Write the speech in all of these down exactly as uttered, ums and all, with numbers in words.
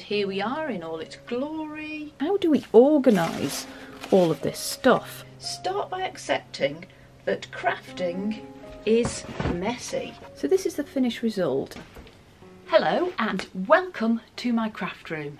Here we are in all its glory. How do we organise all of this stuff? Start by accepting that crafting is messy. So this is the finished result. Hello and welcome to my craft room.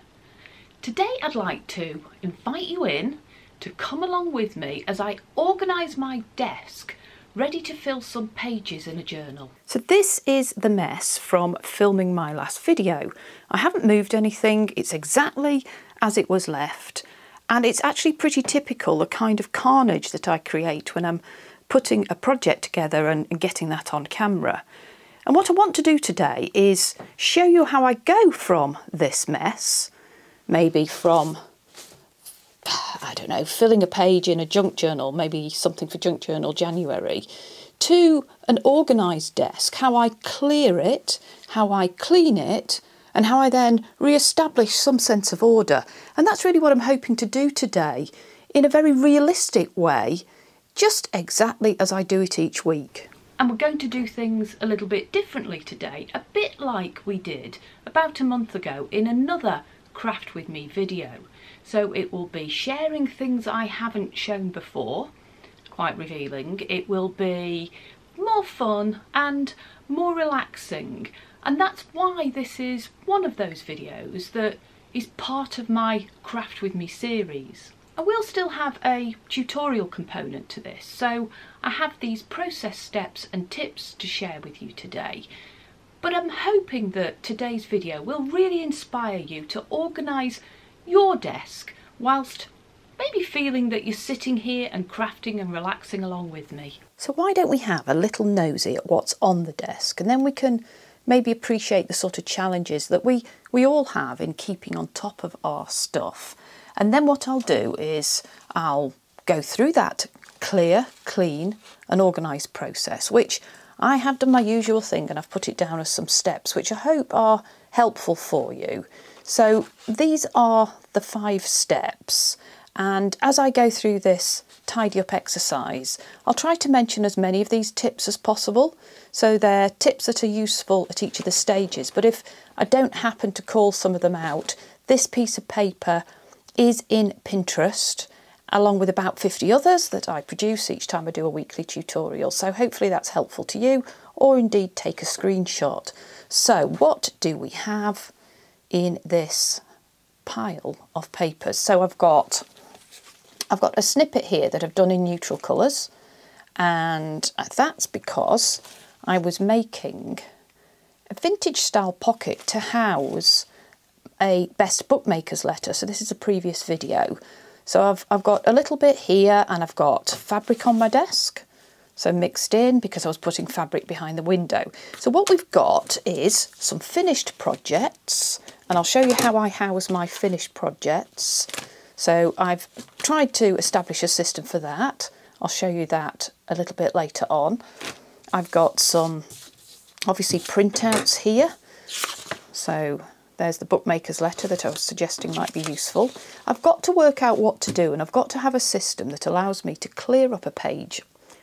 Today I'd like to invite you in to come along with me as I organise my desk, ready to fill some pages in a journal. So this is the mess from filming my last video. I haven't moved anything, it's exactly as it was left, and it's actually pretty typical the kind of carnage that I create when I'm putting a project together and, and getting that on camera. And what I want to do today is show you how I go from this mess, maybe from, I don't know, filling a page in a junk journal, maybe something for Junk Journal January, to an organised desk, how I clear it, how I clean it, and how I then re-establish some sense of order. And that's really what I'm hoping to do today in a very realistic way, just exactly as I do it each week. And we're going to do things a little bit differently today, a bit like we did about a month ago in another Craft With Me video. So it will be sharing things I haven't shown before, quite revealing. It will be more fun and more relaxing. And that's why this is one of those videos that is part of my Craft With Me series. I will still have a tutorial component to this. So I have these process steps and tips to share with you today. But I'm hoping that today's video will really inspire you to organise your desk whilst maybe feeling that you're sitting here and crafting and relaxing along with me. So why don't we have a little nosy at what's on the desk, and then we can maybe appreciate the sort of challenges that we we all have in keeping on top of our stuff. And then what I'll do is I'll go through that clear, clean and organised process, which I have done my usual thing and I've put it down as some steps which I hope are helpful for you. So these are the five steps, and as I go through this tidy up exercise I'll try to mention as many of these tips as possible. So they're tips that are useful at each of the stages, but if I don't happen to call some of them out, this piece of paper is in Pinterest along with about fifty others that I produce each time I do a weekly tutorial. So hopefully that's helpful to you, or indeed take a screenshot. So what do we have in this pile of papers? So I've got I've got a snippet here that I've done in neutral colours, and that's because I was making a vintage style pocket to house a best bookmaker's letter. So this is a previous video. So I've, I've got a little bit here, and I've got fabric on my desk, so mixed in because I was putting fabric behind the window. So what we've got is some finished projects, and I'll show you how I house my finished projects. So I've tried to establish a system for that. I'll show you that a little bit later on. I've got some, obviously, printouts here. So there's the bookmaker's letter that I was suggesting might be useful. I've got to work out what to do, and I've got to have a system that allows me to clear up a page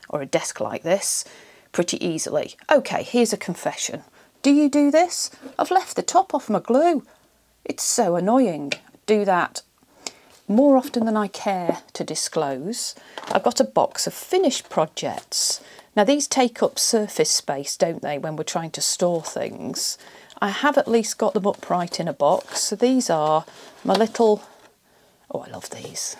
or a desk like this pretty easily. Okay, here's a confession. Do you do this? I've left the top off my glue. It's so annoying. I do that more often than I care to disclose. I've got a box of finished projects. Now these take up surface space, don't they, when we're trying to store things. I have at least got them upright in a box. So these are my little, oh I love these,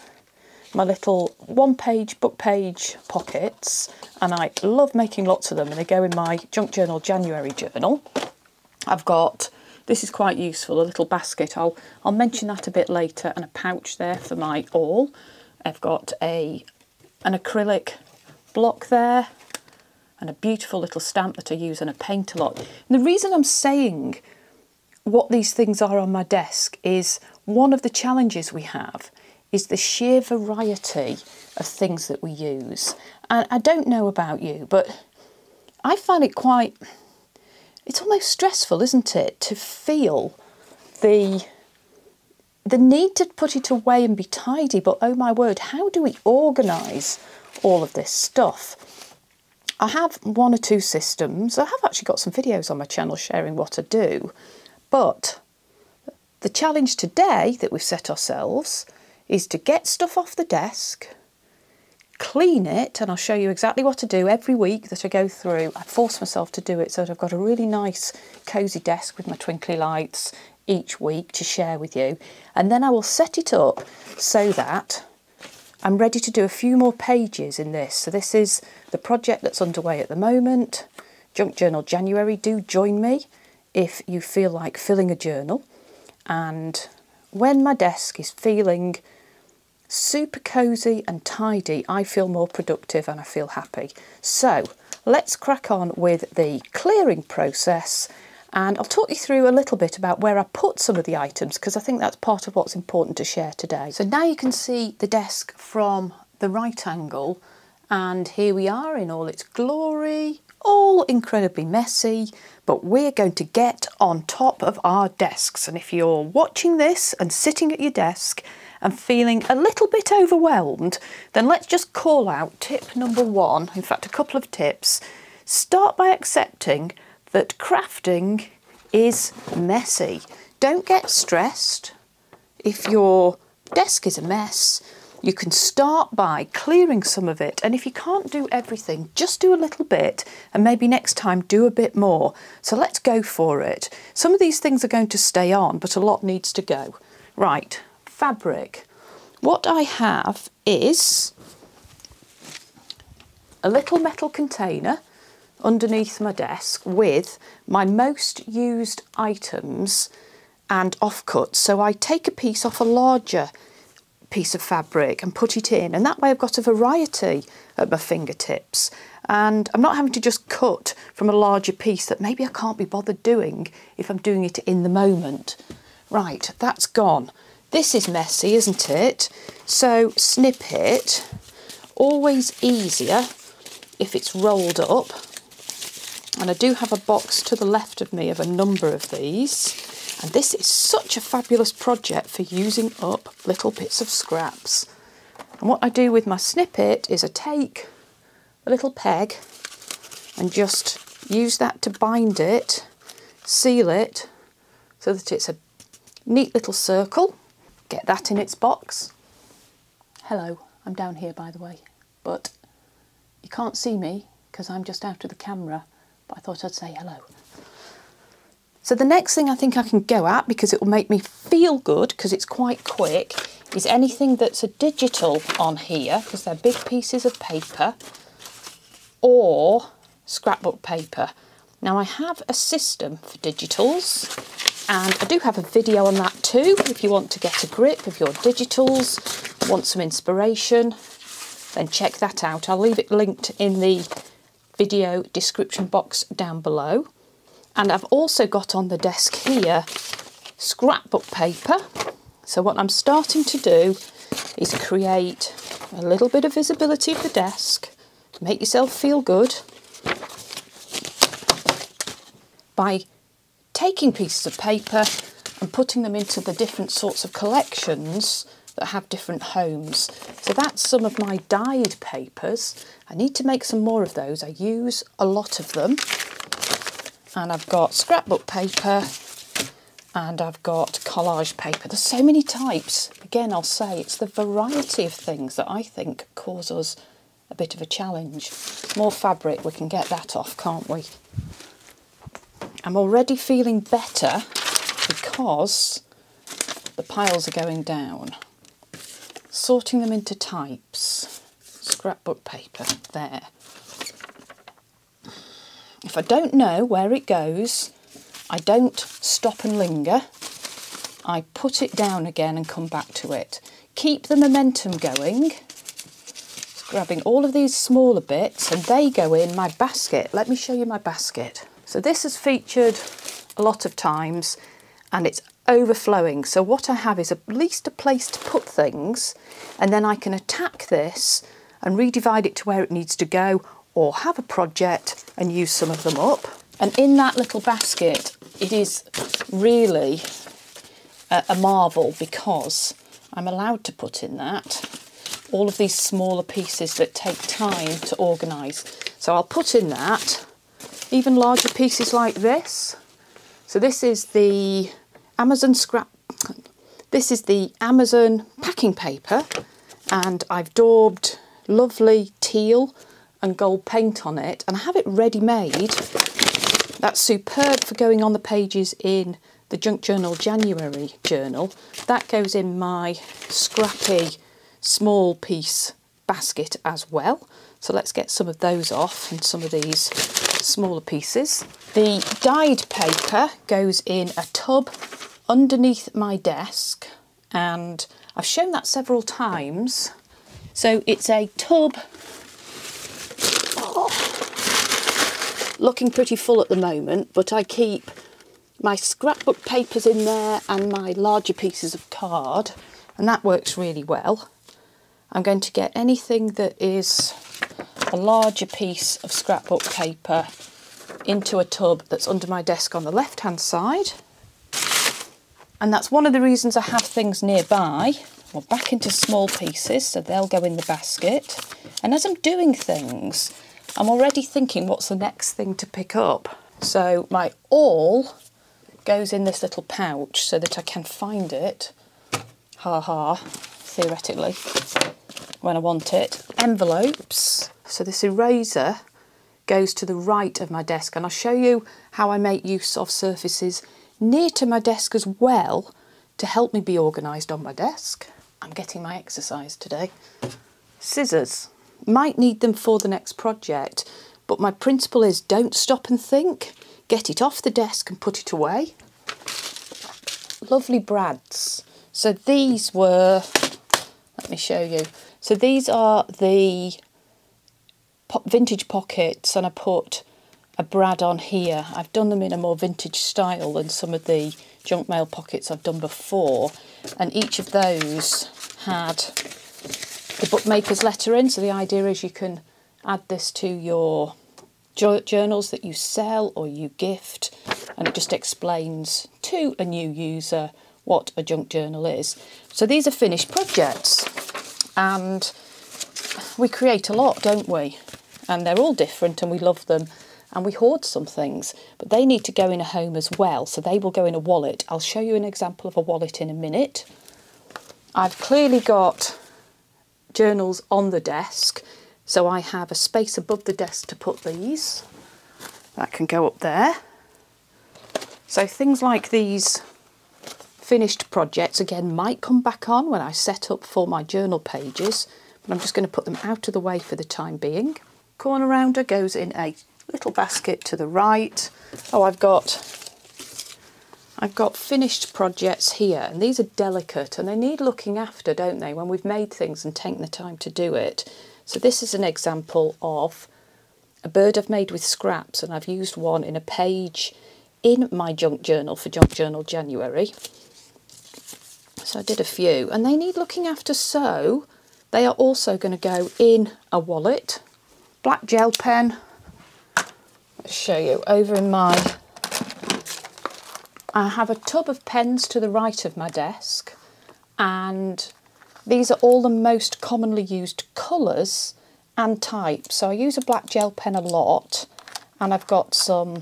my little one page, book page pockets, and I love making lots of them, and they go in my Junk Journal January journal. I've got, this is quite useful, a little basket, I'll, I'll mention that a bit later, and a pouch there for my awl. I've got a an acrylic block there, and a beautiful little stamp that I use, and I paint a lot. And the reason I'm saying what these things are on my desk is one of the challenges we have is the sheer variety of things that we use. And I don't know about you, but I find it quite, it's almost stressful, isn't it, to feel the the need to put it away and be tidy, but oh my word, how do we organise all of this stuff? I have one or two systems. I have actually got some videos on my channel sharing what I do, but The challenge today that we've set ourselves is to get stuff off the desk, clean it, and I'll show you exactly what to do every week that I go through. I force myself to do it so that I've got a really nice cosy desk with my twinkly lights each week to share with you, and then I will set it up so that I'm ready to do a few more pages in this. So this is the project that's underway at the moment, Junk Journal January. Do join me if you feel like filling a journal, and when my desk is feeling super cosy and tidy, I feel more productive and I feel happy. So let's crack on with the clearing process, and I'll talk you through a little bit about where I put some of the items, because I think that's part of what's important to share today. So now you can see the desk from the right angle, and here we are in all its glory, all incredibly messy, but we're going to get on top of our desks. And if you're watching this and sitting at your desk and feeling a little bit overwhelmed, then let's just call out tip number one, in fact a couple of tips. Start by accepting that crafting is messy. Don't get stressed if your desk is a mess. You can start by clearing some of it, and if you can't do everything, just do a little bit, and maybe next time do a bit more. So let's go for it. Some of these things are going to stay on, but a lot needs to go. Right. Fabric. What I have is a little metal container underneath my desk with my most used items and offcuts. So I take a piece off a larger piece of fabric and put it in, and that way I've got a variety at my fingertips, and I'm not having to just cut from a larger piece that maybe I can't be bothered doing if I'm doing it in the moment. Right, that's gone. This is messy, isn't it? So snip it. Always easier if it's rolled up. And I do have a box to the left of me of a number of these. And this is such a fabulous project for using up little bits of scraps. And what I do with my snippet is I take a little peg and just use that to bind it, seal it, so that it's a neat little circle. Get that in its box. Hello, I'm down here by the way, but you can't see me because I'm just out of the camera, but I thought I'd say hello. So the next thing I think I can go at, because it will make me feel good because it's quite quick, is anything that's a digital on here, because they're big pieces of paper or scrapbook paper. Now I have a system for digitals, and I do have a video on that too, if you want to get a grip of your digitals, want some inspiration, then check that out. I'll leave it linked in the video description box down below. And I've also got on the desk here scrapbook paper. So what I'm starting to do is create a little bit of visibility of the desk, make yourself feel good by taking pieces of paper and putting them into the different sorts of collections that have different homes. So that's some of my dyed papers. I need to make some more of those. I use a lot of them. And I've got scrapbook paper and I've got collage paper. There's so many types. Again, I'll say it's the variety of things that I think cause us a bit of a challenge. More fabric, we can get that off, can't we? I'm already feeling better because the piles are going down. Sorting them into types. Scrapbook paper, there. If I don't know where it goes, I don't stop and linger. I put it down again and come back to it. Keep the momentum going. Just grabbing all of these smaller bits, and they go in my basket. Let me show you my basket. So this has featured a lot of times and it's overflowing. So what I have is at least a place to put things, and then I can attack this and redivide it to where it needs to go, or have a project and use some of them up. And in that little basket, it is really a, a marvel, because I'm allowed to put in that all of these smaller pieces that take time to organise. So I'll put in that even larger pieces like this. So this is the Amazon scrap This is the Amazon packing paper, and I've daubed lovely teal and gold paint on it, and I have it ready-made. That's superb for going on the pages in the Junk Journal January journal. That goes in my scrappy small piece basket as well. So let's get some of those off and some of these smaller pieces. The dyed paper goes in a tub underneath my desk, and I've shown that several times. So it's a tub, oh, looking pretty full at the moment, but I keep my scrapbook papers in there and my larger pieces of card, and that works really well. I'm going to get anything that is a larger piece of scrapbook paper into a tub that's under my desk on the left hand side. And that's one of the reasons I have things nearby, well, back into small pieces, so they'll go in the basket. And as I'm doing things, I'm already thinking what's the next thing to pick up. So my all goes in this little pouch so that I can find it, ha ha, theoretically, when I want it. Envelopes, so this eraser goes to the right of my desk, and I'll show you how I make use of surfaces near to my desk as well to help me be organised on my desk. I'm getting my exercise today. Scissors, might need them for the next project, but my principle is don't stop and think. Get it off the desk and put it away. Lovely brads. So these were, let me show you. So these are the vintage pockets, and I put a brad on here. I've done them in a more vintage style than some of the junk mail pockets I've done before. And each of those had the bookmaker's letter in. So the idea is you can add this to your journals that you sell or you gift, and it just explains to a new user what a junk journal is. So these are finished projects, and we create a lot, don't we? And they're all different, and we love them, and we hoard some things, but they need to go in a home as well, so they will go in a wallet. I'll show you an example of a wallet in a minute. I've clearly got journals on the desk, so I have a space above the desk to put these. That can go up there. So things like these finished projects, again, might come back on when I set up for my journal pages, but I'm just going to put them out of the way for the time being. Corner rounder goes in a little basket to the right. Oh, I've got, I've got finished projects here, and these are delicate and they need looking after, don't they, when we've made things and taken the time to do it. So this is an example of a bird I've made with scraps, and I've used one in a page in my junk journal for Junk Journal January. So I did a few, and they need looking after, so they are also going to go in a wallet. Black gel pen, let's show you, over in my, I have a tub of pens to the right of my desk, and these are all the most commonly used colours and types. So I use a black gel pen a lot, and I've got some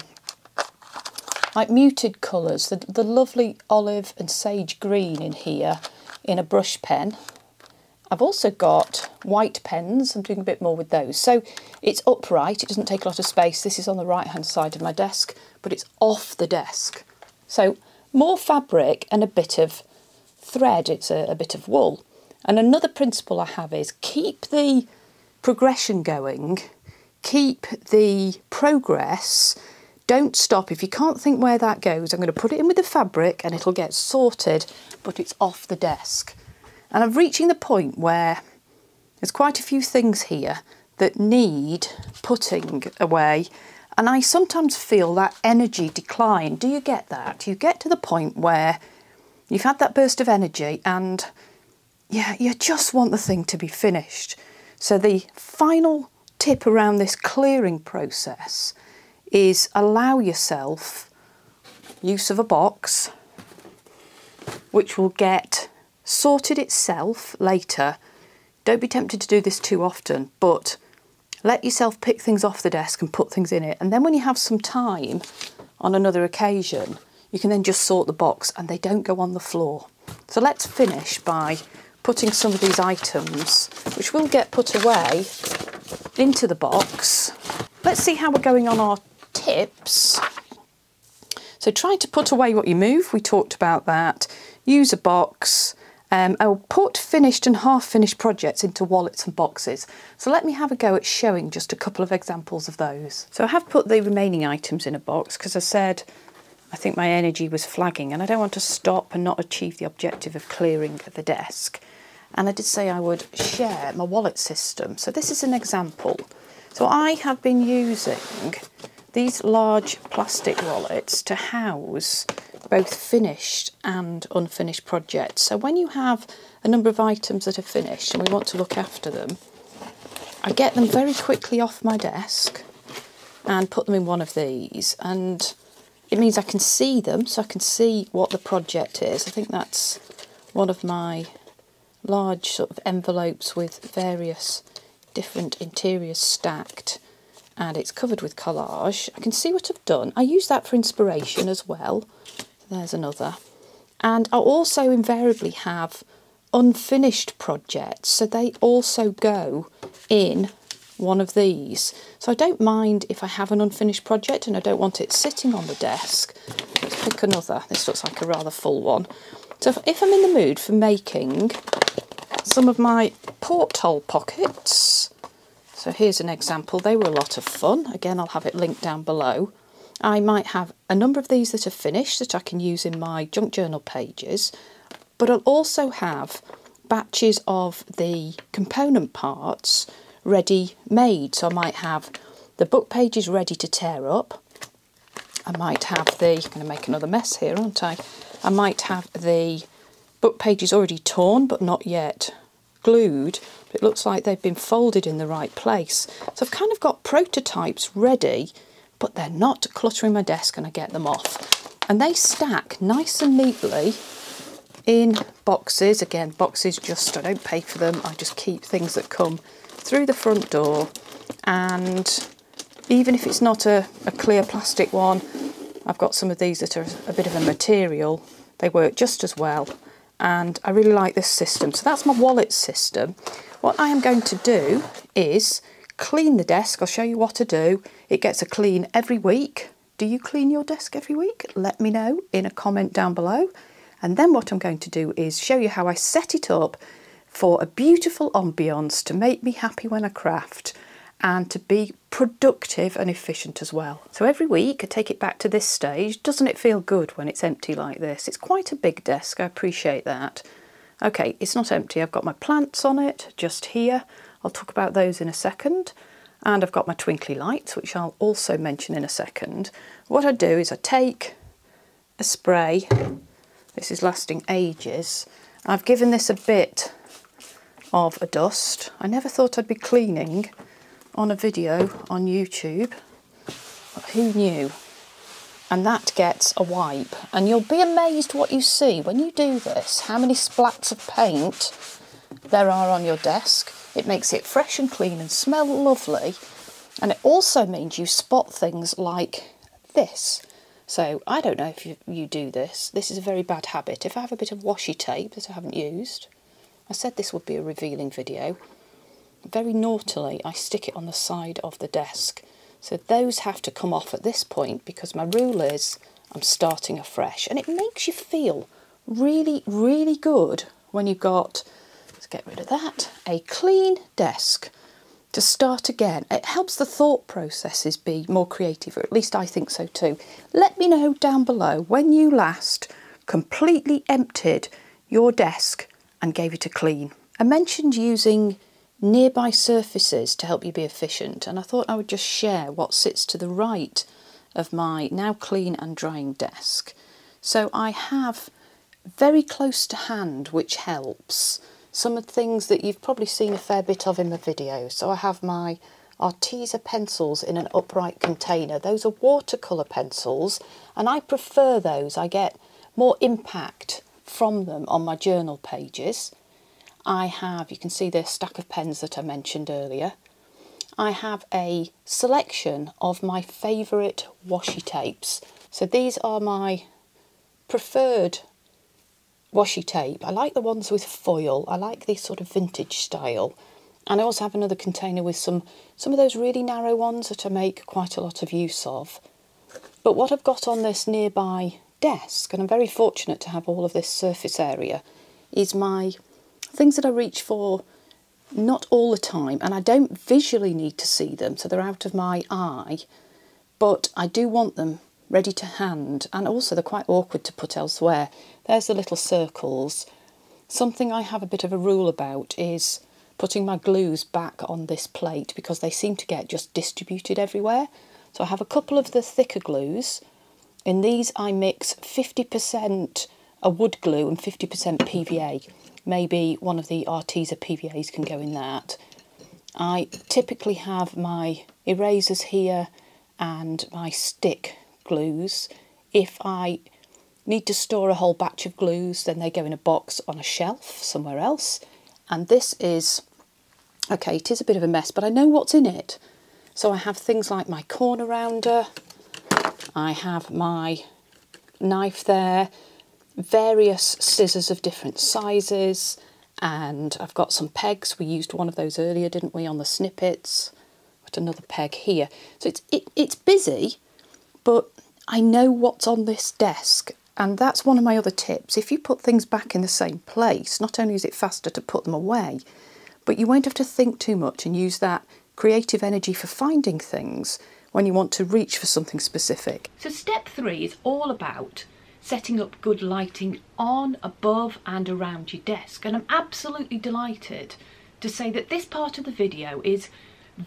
like muted colours, the, the lovely olive and sage green in here in a brush pen. I've also got white pens, I'm doing a bit more with those. So it's upright, it doesn't take a lot of space. This is on the right hand side of my desk, but it's off the desk. So more fabric and a bit of thread, it's a, a bit of wool. And another principle I have is keep the progression going, keep the progress, don't stop. If you can't think where that goes, I'm going to put it in with the fabric and it'll get sorted, but it's off the desk. And I'm reaching the point where there's quite a few things here that need putting away, and I sometimes feel that energy decline. Do you get that? You get to the point where you've had that burst of energy and yeah, you just want the thing to be finished. So the final tip around this clearing process is allow yourself use of a box, which will get sorted itself later. Don't be tempted to do this too often, but let yourself pick things off the desk and put things in it. And then when you have some time on another occasion, you can then just sort the box and they don't go on the floor. So let's finish by putting some of these items, which will get put away, into the box. Let's see how we're going on our tips. So try to put away what you move, we talked about that. Use a box. Um, I'll put finished and half finished projects into wallets and boxes. So let me have a go at showing just a couple of examples of those. So I have put the remaining items in a box because I said I think my energy was flagging and I don't want to stop and not achieve the objective of clearing the desk. And I did say I would share my wallet system. So this is an example. So I have been using these large plastic wallets to house both finished and unfinished projects. So when you have a number of items that are finished and we want to look after them, I get them very quickly off my desk and put them in one of these. And it means I can see them, so I can see what the project is. I think that's one of my large sort of envelopes with various different interiors stacked, and it's covered with collage. I can see what I've done. I use that for inspiration as well. There's another. And I also invariably have unfinished projects, so they also go in one of these. So I don't mind if I have an unfinished project and I don't want it sitting on the desk. Let's pick another. This looks like a rather full one. So if I'm in the mood for making some of my porthole pockets, so here's an example. They were a lot of fun. Again, I'll have it linked down below. I might have a number of these that are finished that I can use in my junk journal pages, but I'll also have batches of the component parts ready made. So I might have the book pages ready to tear up. I might have the, I'm going to make another mess here, aren't I? I might have the book pages already torn but not yet glued. But it looks like they've been folded in the right place. So I've kind of got prototypes ready, but they're not cluttering my desk and I get them off. And they stack nice and neatly in boxes. Again, boxes, just, I don't pay for them. I just keep things that come through the front door. And even if it's not a, a clear plastic one, I've got some of these that are a bit of a material. They work just as well. And I really like this system. So that's my wallet system. What I am going to do is clean the desk. I'll show you what to do. It gets a clean every week. Do you clean your desk every week? Let me know in a comment down below. And then what I'm going to do is show you how I set it up for a beautiful ambience to make me happy when I craft and to be productive and efficient as well. So every week I take it back to this stage. Doesn't it feel good when it's empty like this? It's quite a big desk. I appreciate that. Okay, it's not empty. I've got my plants on it just here. I'll talk about those in a second. And I've got my twinkly lights, which I'll also mention in a second. What I do is I take a spray. This is lasting ages. I've given this a bit of a dust. I never thought I'd be cleaning on a video on YouTube, but who knew? And that gets a wipe. And you'll be amazed what you see when you do this, how many splats of paint there are on your desk. It makes it fresh and clean and smell lovely. And it also means you spot things like this. So I don't know if you, you do this. This is a very bad habit. If I have a bit of washi tape that I haven't used, I said this would be a revealing video. Very naughtily, I stick it on the side of the desk. So those have to come off at this point because my rule is I'm starting afresh. And it makes you feel really, really good when you've got, let's get rid of that, a clean desk to start again. It helps the thought processes be more creative, or at least I think so too. Let me know down below when you last completely emptied your desk and gave it a clean. I mentioned using nearby surfaces to help you be efficient, and I thought I would just share what sits to the right of my now clean and drying desk. So I have very close to hand, which helps, some of the things that you've probably seen a fair bit of in the video. So I have my Arteza pencils in an upright container. Those are watercolour pencils and I prefer those. I get more impact from them on my journal pages. I have, you can see the stack of pens that I mentioned earlier. I have a selection of my favourite washi tapes. So these are my preferred washi tape. I like the ones with foil. I like this sort of vintage style. And I also have another container with some, some of those really narrow ones that I make quite a lot of use of. But what I've got on this nearby desk, and I'm very fortunate to have all of this surface area, is my things that I reach for not all the time, and I don't visually need to see them, so they're out of my eye, but I do want them ready to hand, and also they're quite awkward to put elsewhere. There's the little circles. Something I have a bit of a rule about is putting my glues back on this plate because they seem to get just distributed everywhere. So I have a couple of the thicker glues. In these I mix fifty percent a wood glue and fifty percent P V A. Maybe one of the Arteza P V As can go in that. I typically have my erasers here and my stick glues. If I need to store a whole batch of glues, then they go in a box on a shelf somewhere else. And this is, okay, it is a bit of a mess, but I know what's in it. So I have things like my corner rounder, I have my knife there, various scissors of different sizes, and I've got some pegs. We used one of those earlier, didn't we, on the snippets. I've got another peg here. So it's it, it's busy, but I know what's on this desk, and that's one of my other tips. If you put things back in the same place, not only is it faster to put them away, but you won't have to think too much and use that creative energy for finding things when you want to reach for something specific. So step three is all about setting up good lighting on, above and around your desk, and I'm absolutely delighted to say that this part of the video is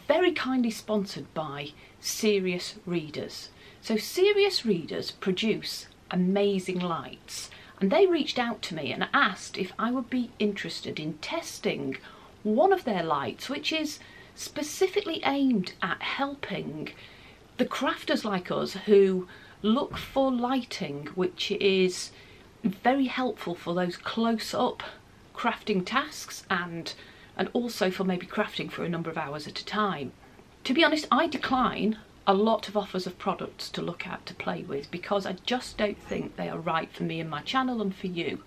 very kindly sponsored by Serious Readers. So Serious Readers produce amazing lights, and they reached out to me and asked if I would be interested in testing one of their lights, which is specifically aimed at helping the crafters like us who look for lighting which is very helpful for those close-up crafting tasks and and also for maybe crafting for a number of hours at a time. To be honest, I decline a lot of offers of products to look at, to play with, because I just don't think they are right for me and my channel and for you.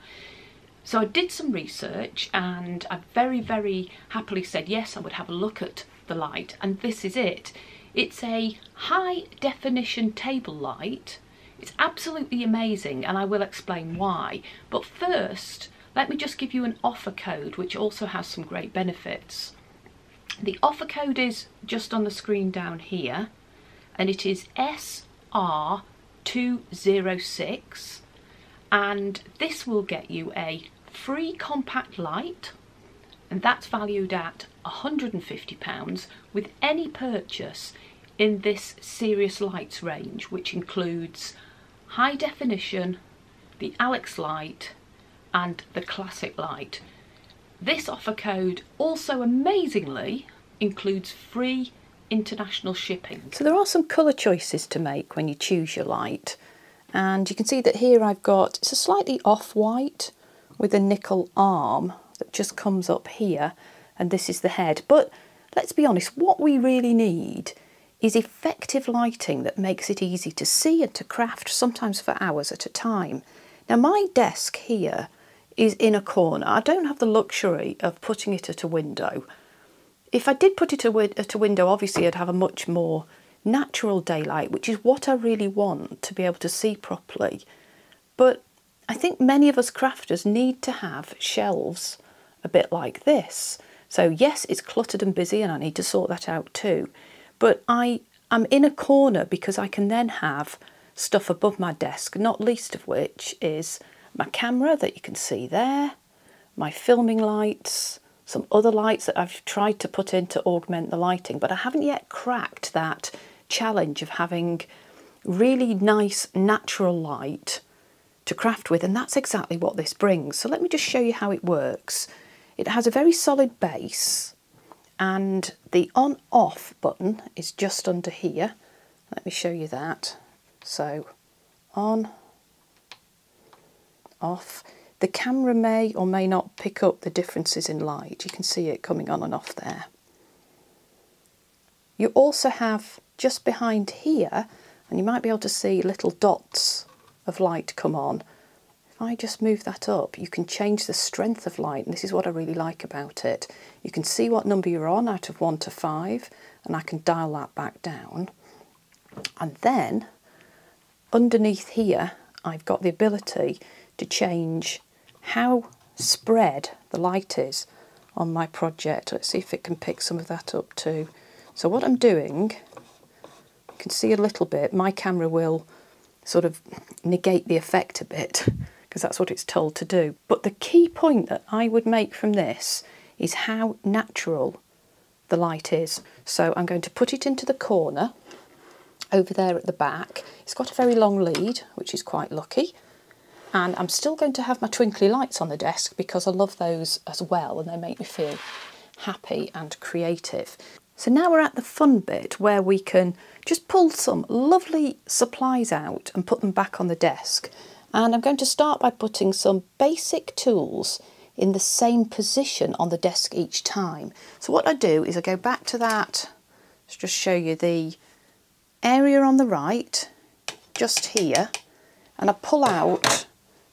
So I did some research and I very very happily said yes, I would have a look at the light, and this is it. It's a high definition table light. It's absolutely amazing and I will explain why. But first, let me just give you an offer code which also has some great benefits. The offer code is just on the screen down here, and it is S R two oh six, and this will get you a free compact light, and that's valued at one hundred and fifty pounds with any purchase in this Serious Lights range, which includes high definition, the Alex light and the classic light. This offer code also amazingly includes free international shipping. So there are some colour choices to make when you choose your light, and you can see that here I've got, it's a slightly off-white with a nickel arm that just comes up here, and this is the head. But let's be honest, what we really need is effective lighting that makes it easy to see and to craft, sometimes for hours at a time. Now my desk here is in a corner. I don't have the luxury of putting it at a window. If I did put it at a window, obviously I'd have a much more natural daylight, which is what I really want to be able to see properly. But I think many of us crafters need to have shelves a bit like this. So yes, it's cluttered and busy and I need to sort that out too. But I am in a corner because I can then have stuff above my desk, not least of which is my camera that you can see there, my filming lights, some other lights that I've tried to put in to augment the lighting, but I haven't yet cracked that challenge of having really nice natural light to craft with, and that's exactly what this brings. So let me just show you how it works. It has a very solid base, and the on-off button is just under here. Let me show you that. So on, off. The camera may or may not pick up the differences in light. You can see it coming on and off there. You also have just behind here, and you might be able to see little dots of light come on. If I just move that up, you can change the strength of light, and this is what I really like about it. You can see what number you're on out of one to five, and I can dial that back down. And then underneath here, I've got the ability to change how spread the light is on my project. Let's see if it can pick some of that up too. So what I'm doing, you can see a little bit, my camera will sort of negate the effect a bit because that's what it's told to do. But the key point that I would make from this is how natural the light is. So I'm going to put it into the corner over there at the back. It's got a very long lead, which is quite lucky. And I'm still going to have my twinkly lights on the desk because I love those as well, and they make me feel happy and creative. So now we're at the fun bit where we can just pull some lovely supplies out and put them back on the desk. And I'm going to start by putting some basic tools in the same position on the desk each time. So what I do is I go back to that, let's just show you the area on the right, just here, and I pull out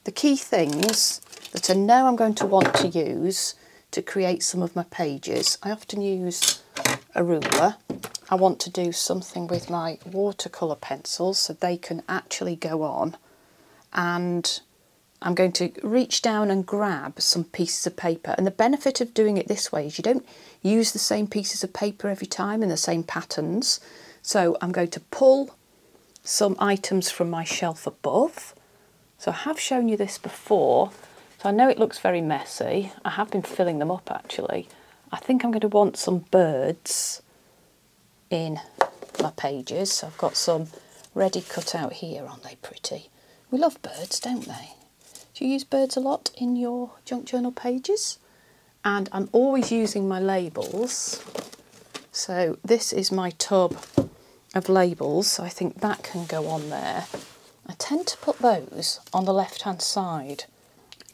the key things that I know I'm going to want to use to create some of my pages. I often use a ruler. I want to do something with my watercolour pencils so they can actually go on. And I'm going to reach down and grab some pieces of paper. And the benefit of doing it this way is you don't use the same pieces of paper every time and the same patterns. So I'm going to pull some items from my shelf above. So I have shown you this before, so I know it looks very messy. I have been filling them up actually. I think I'm going to want some birds in my pages. So I've got some ready cut out here, aren't they pretty? We love birds, don't they? Do you use birds a lot in your junk journal pages? And I'm always using my labels. So this is my tub of labels, so I think that can go on there. I tend to put those on the left hand side.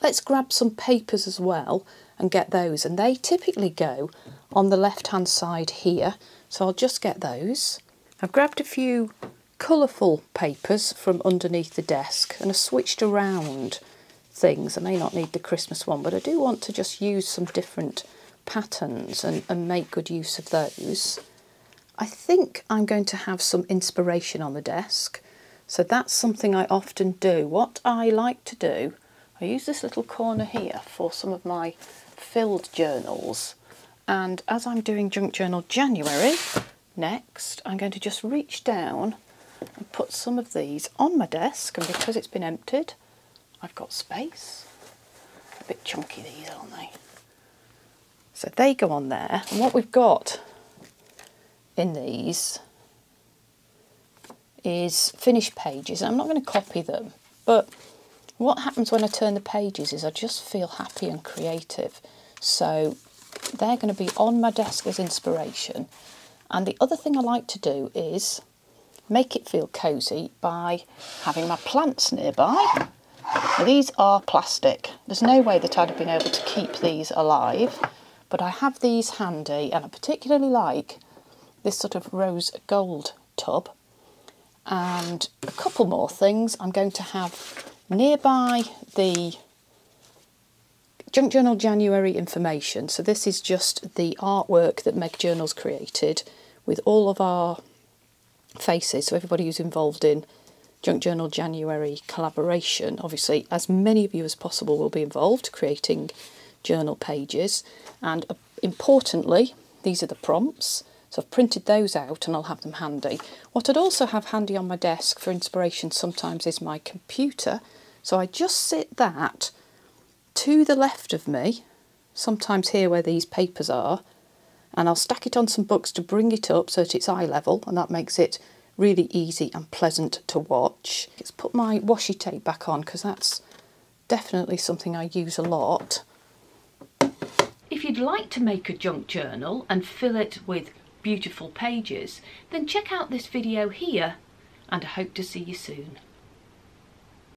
Let's grab some papers as well and get those, and they typically go on the left hand side here, so I'll just get those. I've grabbed a few colourful papers from underneath the desk and I switched around things. I may not need the Christmas one, but I do want to just use some different patterns and, and make good use of those. I think I'm going to have some inspiration on the desk. So that's something I often do. What I like to do, I use this little corner here for some of my filled journals. And as I'm doing Junk Journal January next, I'm going to just reach down and put some of these on my desk. And because it's been emptied, I've got space. A bit chunky these, aren't they? So they go on there. And what we've got in these is finished pages, and I'm not going to copy them, but what happens when I turn the pages is I just feel happy and creative. So they're going to be on my desk as inspiration. And the other thing I like to do is make it feel cosy by having my plants nearby. Now, these are plastic. There's no way that I'd have been able to keep these alive, but I have these handy, and I particularly like this sort of rose gold tub. And a couple more things I'm going to have nearby the Junk Journal January information. So this is just the artwork that Meg Journals created with all of our faces. So everybody who's involved in Junk Journal January collaboration, obviously as many of you as possible will be involved creating journal pages. And uh, importantly, these are the prompts. So I've printed those out and I'll have them handy. What I'd also have handy on my desk for inspiration sometimes is my computer. So I just sit that to the left of me, sometimes here where these papers are, and I'll stack it on some books to bring it up so that it's eye level, and that makes it really easy and pleasant to watch. Let's put my washi tape back on because that's definitely something I use a lot. If you'd like to make a junk journal and fill it with beautiful pages, then check out this video here, and I hope to see you soon.